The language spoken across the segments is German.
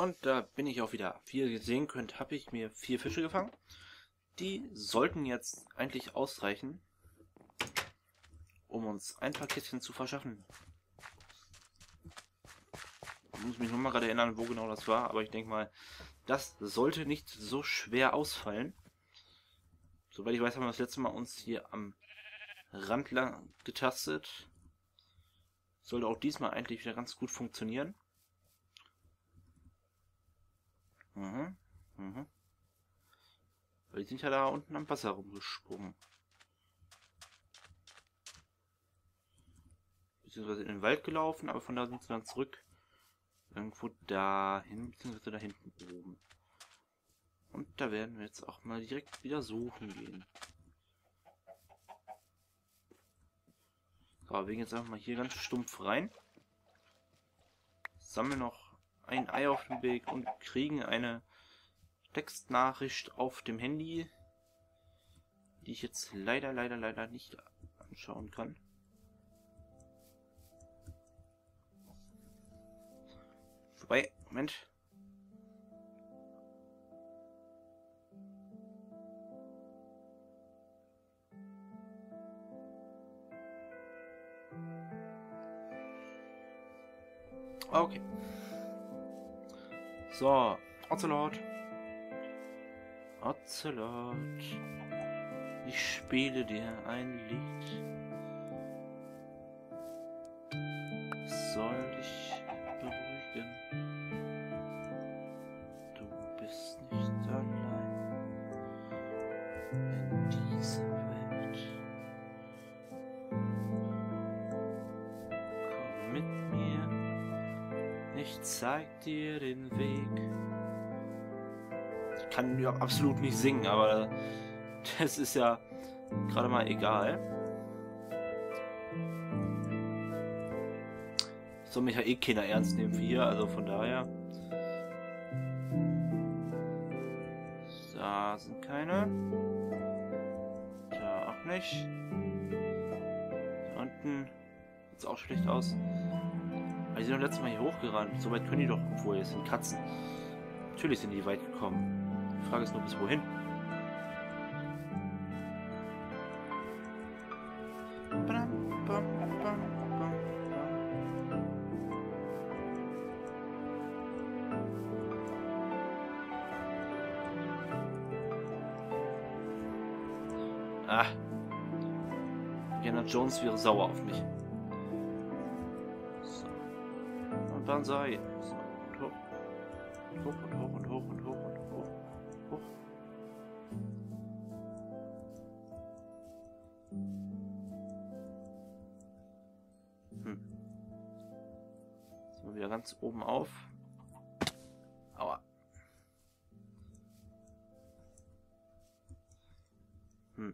Und da bin ich auch wieder. Wie ihr sehen könnt, habe ich mir 4 Fische gefangen. Die sollten jetzt eigentlich ausreichen, um uns ein paar Kistchen zu verschaffen. Ich muss mich nur mal gerade erinnern, wo genau das war, aber ich denke mal, das sollte nicht so schwer ausfallen. Soweit ich weiß, haben wir das letzte Mal uns hier am Rand lang getastet. Sollte auch diesmal eigentlich wieder ganz gut funktionieren. Mhm, mhm. Weil die sind ja da unten am Wasser rumgesprungen. Beziehungsweise in den Wald gelaufen, aber von da sind sie dann zurück. Irgendwo dahin, beziehungsweise da hinten oben. Und da werden wir jetzt auch mal direkt wieder suchen gehen. So, wir gehen jetzt einfach mal hier ganz stumpf rein. Sammeln noch ein Ei auf dem Weg und kriegen eine Textnachricht auf dem Handy, die ich jetzt leider nicht anschauen kann. Wobei, Moment. Okay. So, Ozelot, ich spiele dir ein Lied. Es soll dich beruhigen. Du bist nicht allein in dieser Welt. Komm mit mir, ich zeig dir den Weg. Ich kann ja absolut nicht singen, aber das ist ja gerade mal egal. Ich soll mich ja eh keiner ernst nehmen wie hier, also von daher. Da sind keine. Da auch nicht. Da unten sieht es auch schlecht aus. Aber die sind doch letztes Mal hier hochgerannt. So weit können die doch, obwohl jetzt sind Katzen. Natürlich sind die weit gekommen. Die Frage ist nur, bis wohin? Ah. Jenna Jones wäre sauer auf mich. So. Und dann sei. So. Und hoch. Und hoch und hoch und hoch und hoch. Wieder ganz oben auf. Aua. Hm.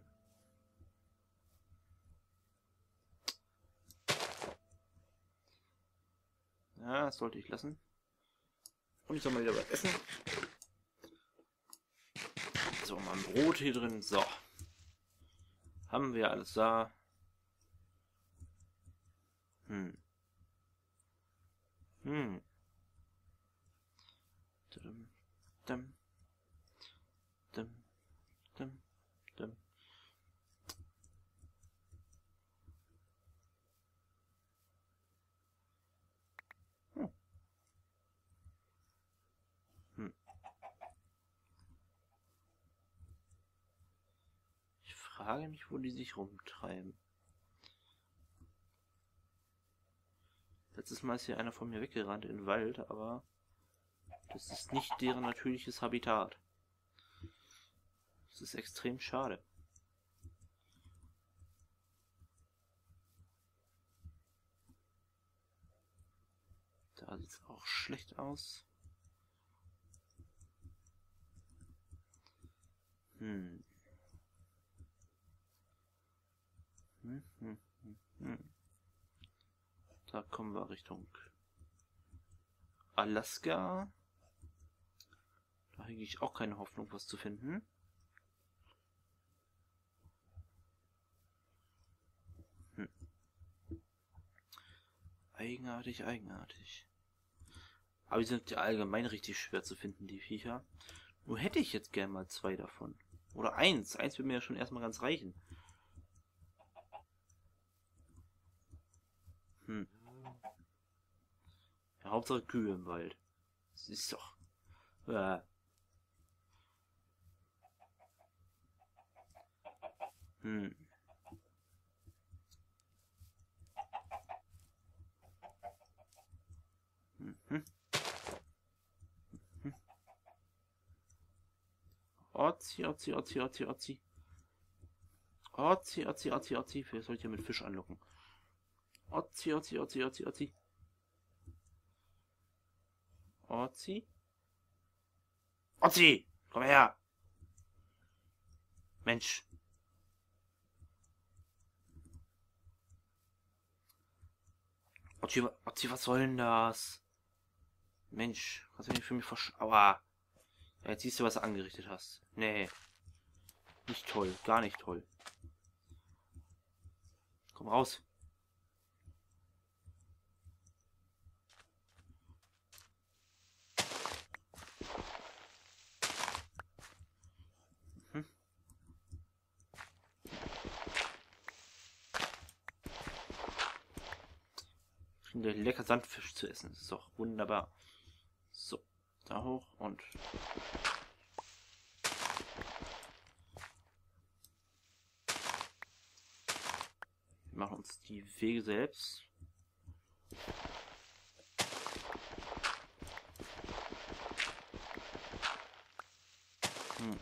Ja, das sollte ich lassen. Und ich soll mal wieder was essen. So, mal ein Brot hier drin. So. Haben wir alles da. Hm. Hm. Dum, dum, dum, dum, dum. Hm. Hm. Ich frage mich, wo die sich rumtreiben. Letztes Mal ist hier einer von mir weggerannt in den Wald, aber das ist nicht deren natürliches Habitat. Das ist extrem schade. Da sieht es auch schlecht aus. Hm. Hm, hm, hm, hm. Da kommen wir Richtung Alaska. Da hege ich auch keine Hoffnung, was zu finden. Hm. Eigenartig. Aber die sind ja allgemein richtig schwer zu finden, die Viecher. Nur hätte ich jetzt gerne mal zwei davon. Oder eins. Eins würde mir ja schon erstmal ganz reichen. Hm. Ja, Hauptsache Kühe im Wald. Das ist doch... Hm. Mhm. Mhm. Otzi, Otzi, Otzi, Otzi, Otzi. Otzi, Otzi, Otzi, Otzi. Vielleicht soll ich ja mit Fisch anlocken. Otzi, Otzi, Otzi, Otzi, Otzi. Otzi. Otzi, komm her. Mensch. Otzi, Otzi, was soll denn das? Mensch, kannst du nicht für mich Aua. Ja, jetzt siehst du, was du angerichtet hast. Nee. Nicht toll, gar nicht toll. Komm raus. Lecker Sandfisch zu essen. Das ist doch wunderbar. So, da hoch und... Wir machen uns die Wege selbst. Hm.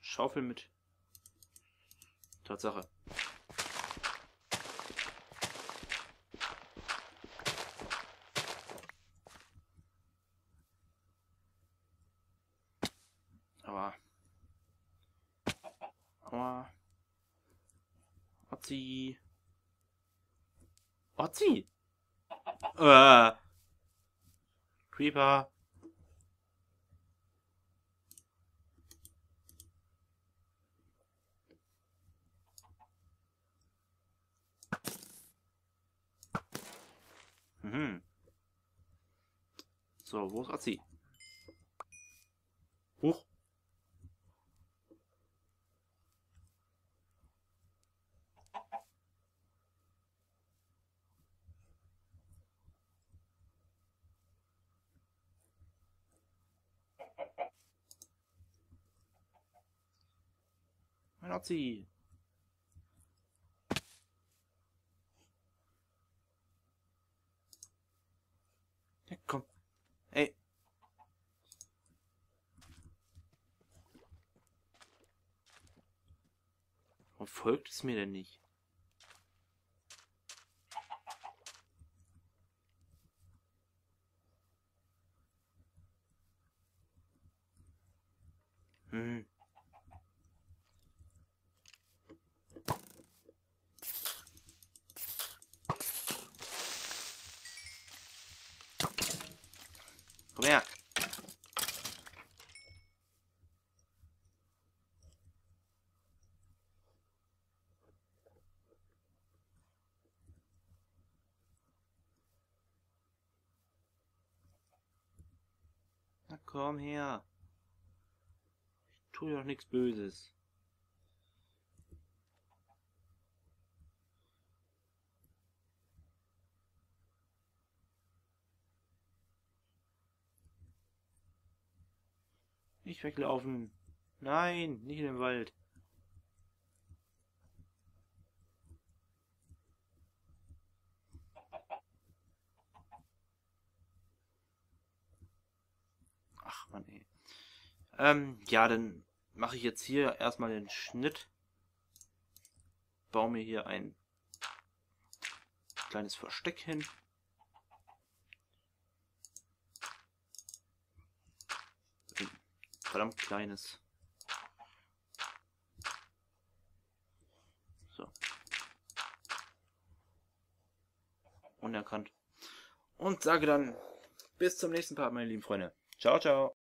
Schaufel mit. Tatsache. Aua. Aua. Otzi. Otzi! Creeper. So, wo ist Otzi? Huch. Mein Otzi. Ja, komm. Ey. Warum folgt es mir denn nicht? Hm. Komm her. Na komm her. Ich tue doch nichts Böses. Nicht weglaufen. Nein, nicht in den Wald. Ach man, ey. Ja, dann mache ich jetzt hier erstmal den Schnitt. Baue mir hier ein kleines Versteck hin. Verdammt kleines. So. Unerkannt. Und sage dann bis zum nächsten Part, meine lieben Freunde. Ciao, ciao.